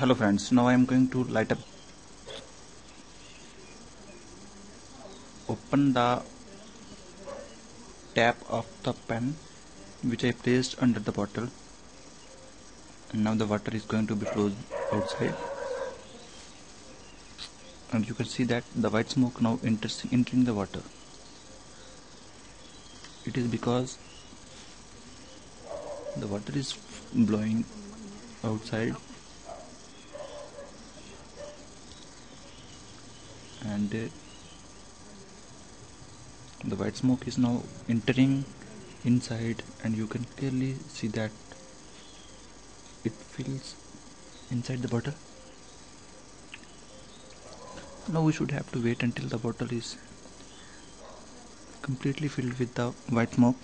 Hello friends, now I am going to light up. Open the tap of the pen which I placed under the bottle, and now the water is going to be flowed outside, and you can see that the white smoke now entering the water. It is because the water is blowing outside, and the white smoke is now entering inside, and you can clearly see that it fills inside the bottle. Now we should have to wait until the bottle is completely filled with the white smoke.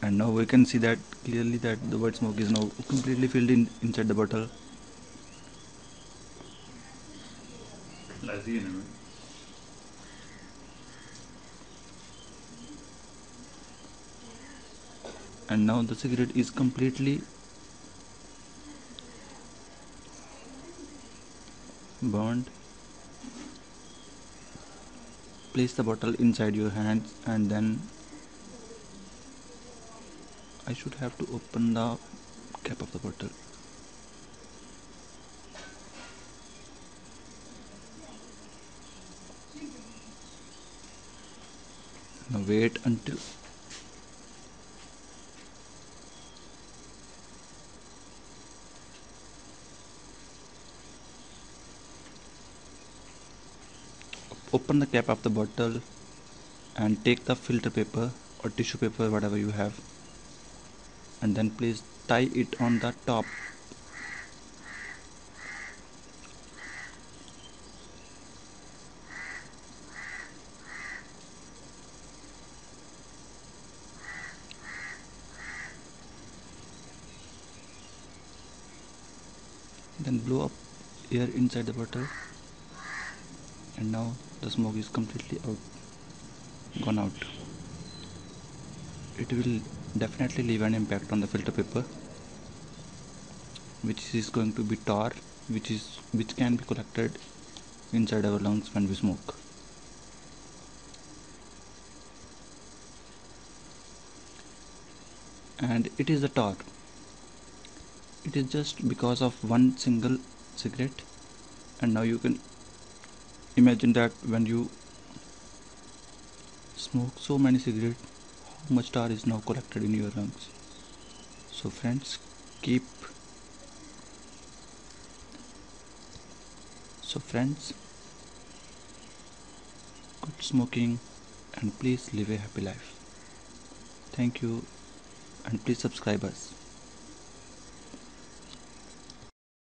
And now we can see that clearly that the white smoke is now completely filled inside the bottle. And now the cigarette is completely burned. Place the bottle inside your hands, and then I should have to open the cap of the bottle. Now wait until open the cap of the bottle and take the filter paper or tissue paper, whatever you have, and then please tie it on the top. Then blow up air inside the bottle, and now the smoke is completely gone out. It will definitely leave an impact on the filter paper, which is going to be tar, which can be collected inside our lungs when we smoke. And it is the tar. It is just because of one single cigarette. And now you can imagine that when you smoke so many cigarettes, much tar is now collected in your lungs. So friends, good smoking, and please live a happy life. Thank you, and please subscribe us.